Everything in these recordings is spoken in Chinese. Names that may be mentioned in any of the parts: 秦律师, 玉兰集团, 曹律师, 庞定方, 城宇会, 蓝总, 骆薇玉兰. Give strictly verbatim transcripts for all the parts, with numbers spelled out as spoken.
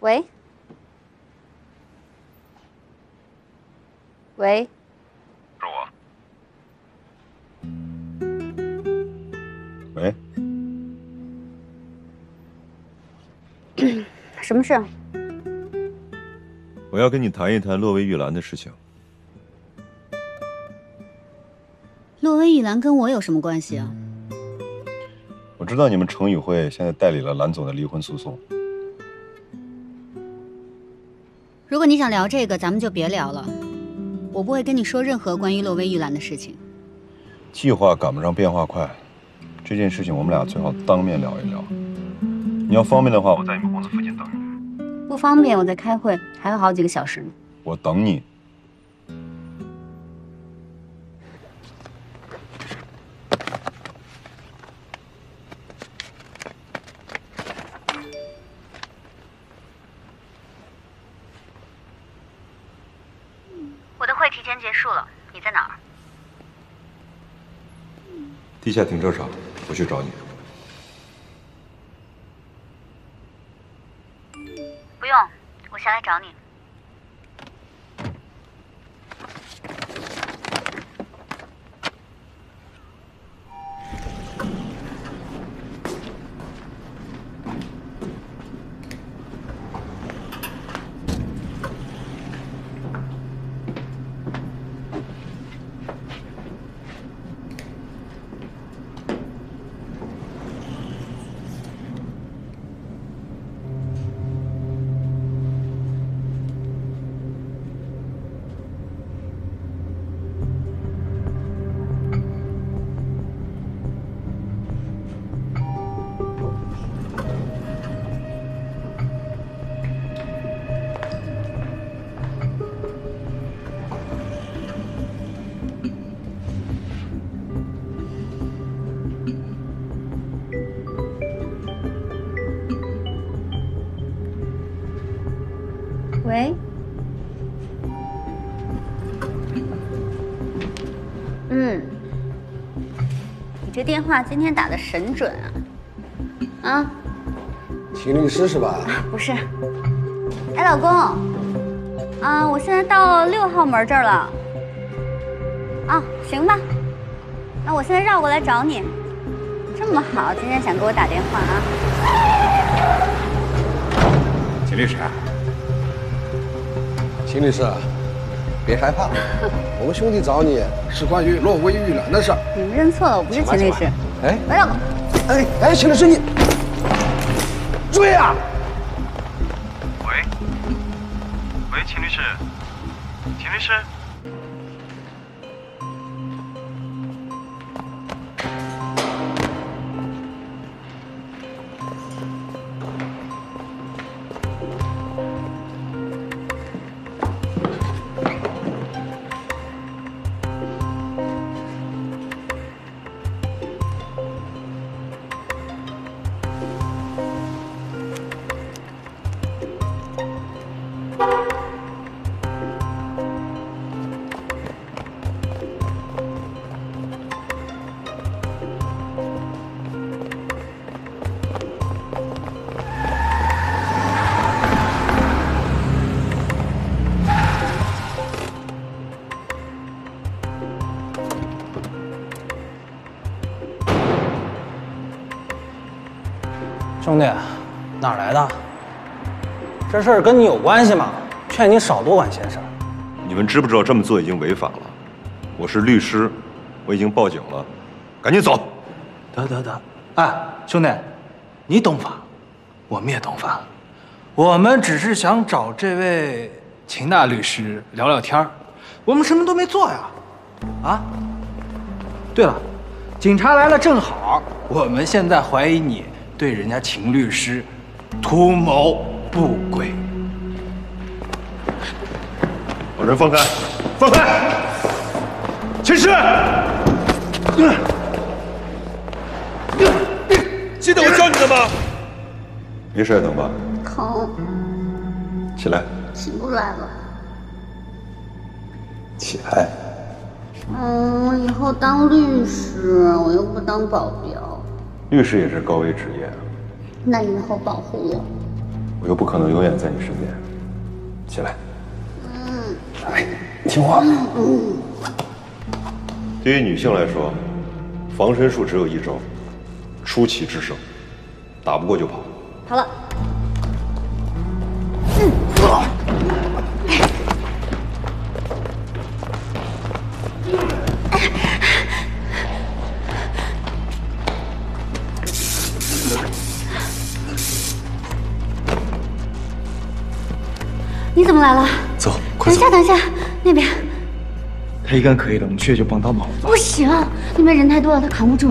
喂，喂，是我。喂，什么事？我要跟你谈一谈洛薇玉兰的事情。洛薇玉兰跟我有什么关系啊？我知道你们城宇会现在代理了蓝总的离婚诉讼。 如果你想聊这个，咱们就别聊了。我不会跟你说任何关于洛薇玉兰的事情。计划赶不上变化快，这件事情我们俩最好当面聊一聊。你要方便的话，我在你们公司附近等你。不方便，我在开会，还有好几个小时呢。我等你。地下停车场，我去找你。不用，我下来找你。喂，嗯，你这电话今天打的神准啊！啊，体律师是吧？不是，哎，老公，啊，我现在到六号门这儿了。啊，行吧，那我现在绕过来找你。这么好，今天想给我打电话啊？秦律师啊。 秦律师，别害怕，我们兄弟找你是关于洛薇玉兰的事儿。你们认错了，我不是秦律师。哎，喂，老公，哎哎，秦律师你追啊！喂，喂，秦律师，秦律师，兄弟，哪来的？这事儿跟你有关系吗？劝你少多管闲事儿。你们知不知道这么做已经违法了？我是律师，我已经报警了，赶紧走。得得得，哎，兄弟，你懂法，我们也懂法，我们只是想找这位秦大律师聊聊天儿，我们什么都没做呀。啊，对了，警察来了正好，我们现在怀疑你。 对人家秦律师图谋不轨，把人放开，放开！秦师，记得我教你的吗？没事，疼吧？疼。起来。起不来了。起来。嗯，我以后当律师，我又不当保镖。 律师也是高危职业，那以后保护我。我又不可能永远在你身边。起来，嗯，来，听话。嗯。对于女性来说，防身术只有一招：出奇制胜，打不过就跑。好了。嗯。啊 你怎么来了？走，快走！等一下，等一下，那边。他一干可以的，我们去就帮他忙。不行，那边人太多了，他扛不住。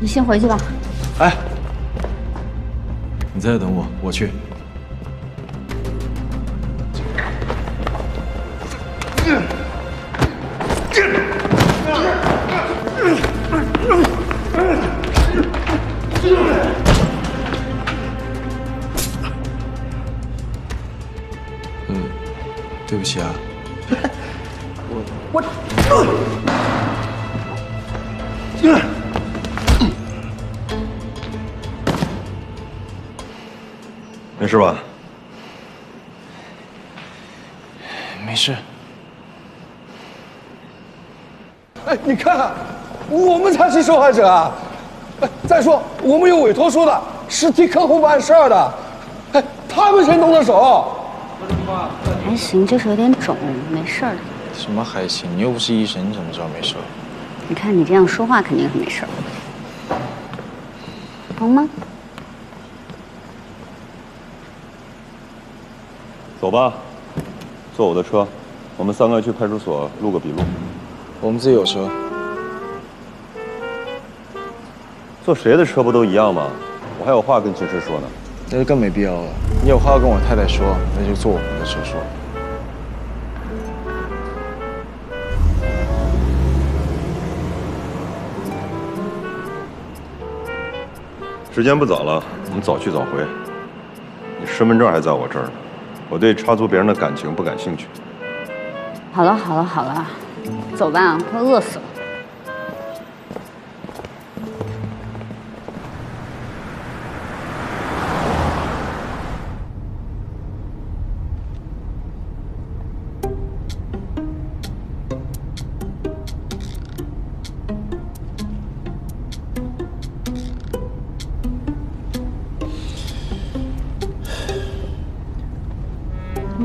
你先回去吧。哎，你在这等我，我去。对不起啊，我我没事吧？没事。哎，你看，我们才是受害者啊！哎，再说我们有委托书的，是替客户办事儿的，哎，他们先动的手。 还行，就是有点肿，没事儿的。什么还行？你又不是医生，你怎么知道没事儿？你看你这样说话，肯定是没事儿。疼吗？走吧，坐我的车，我们三个去派出所录个笔录。我们自己有车。坐谁的车不都一样吗？我还有话跟秦师说呢。 那就更没必要了。你有话要跟我太太说，那就坐我们的车说。时间不早了，我们早去早回。你身份证还在我这儿呢，我对插足别人的感情不感兴趣。好了好了好了，走吧，快饿死了。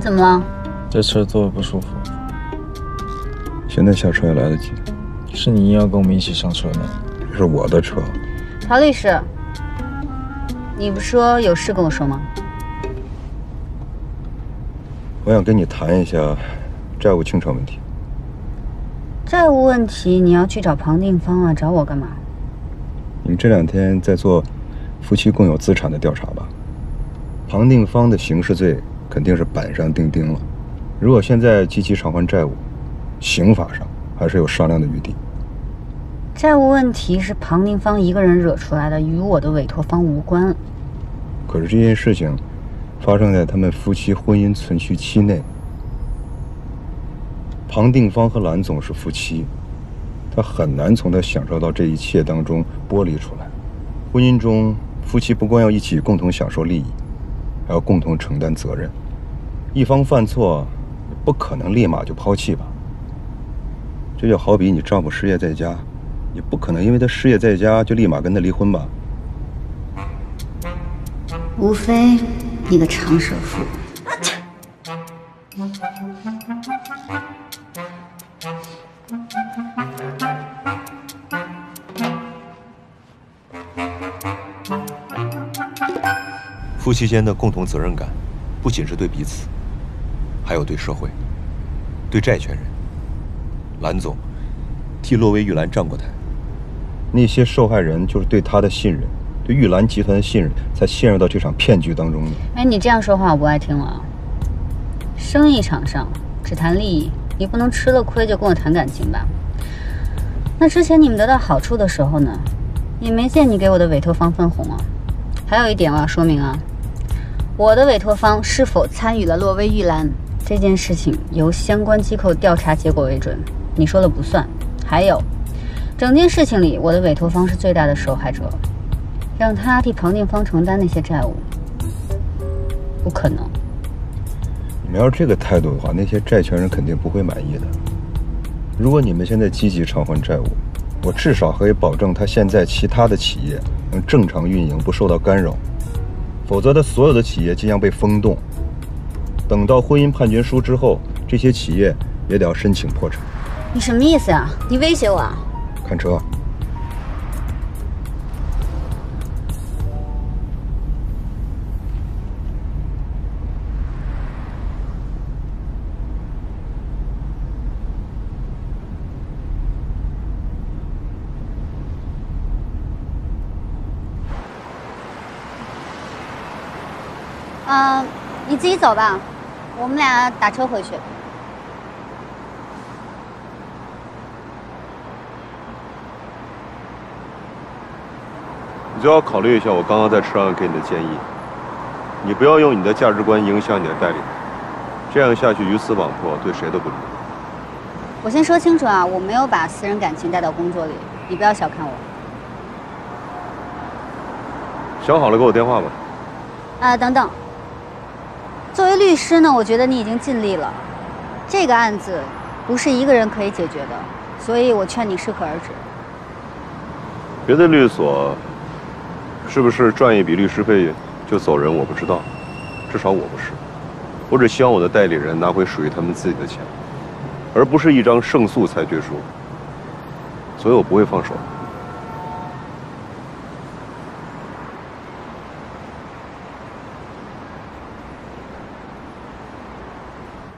怎么了？这车坐的不舒服。现在下车也来得及。是你硬要跟我们一起上车呢？这是我的车。曹律师，你不说有事跟我说吗？我想跟你谈一下债务清偿问题。债务问题你要去找庞定方啊，找我干嘛？你们这两天在做夫妻共有资产的调查吧？庞定方的刑事罪。 肯定是板上钉钉了。如果现在积极偿还债务，刑法上还是有商量的余地。债务问题是庞定方一个人惹出来的，与我的委托方无关。可是这件事情发生在他们夫妻婚姻存续期内。庞定方和蓝总是夫妻，他很难从他享受到这一切当中剥离出来。婚姻中，夫妻不光要一起共同享受利益。 还要共同承担责任，一方犯错，不可能立马就抛弃吧。这就好比你丈夫失业在家，你不可能因为他失业在家就立马跟他离婚吧。无非你个长舌妇。夫妻间的共同责任感，不仅是对彼此，还有对社会，对债权人。蓝总替骆薇玉兰站过台，那些受害人就是对他的信任，对玉兰集团的信任，才陷入到这场骗局当中的。哎，你这样说话我不爱听了。生意场上只谈利益，你不能吃了亏就跟我谈感情吧？那之前你们得到好处的时候呢，也没见你给我的委托方分红啊。还有一点我要说明啊。 我的委托方是否参与了洛薇玉兰这件事情，由相关机构调查结果为准，你说了不算。还有，整件事情里，我的委托方是最大的受害者，让他替庞定方承担那些债务，不可能。你们要是这个态度的话，那些债权人肯定不会满意的。如果你们现在积极偿还债务，我至少可以保证他现在其他的企业能正常运营，不受到干扰。否则，他所有的企业即将被封冻。等到婚姻判决书之后，这些企业也得要申请破产。你什么意思啊？你威胁我啊？看车。 嗯，你自己走吧，我们俩打车回去。你最好考虑一下我刚刚在车上给你的建议，你不要用你的价值观影响你的代理人，这样下去鱼死网破，对谁都不利。我先说清楚啊，我没有把私人感情带到工作里，你不要小看我。想好了给我电话吧。啊，等等。 作为律师呢，我觉得你已经尽力了。这个案子不是一个人可以解决的，所以我劝你适可而止。别的律所是不是赚一笔律师费就走人，我不知道，至少我不是。我只希望我的代理人拿回属于他们自己的钱，而不是一张胜诉裁决书。所以我不会放手。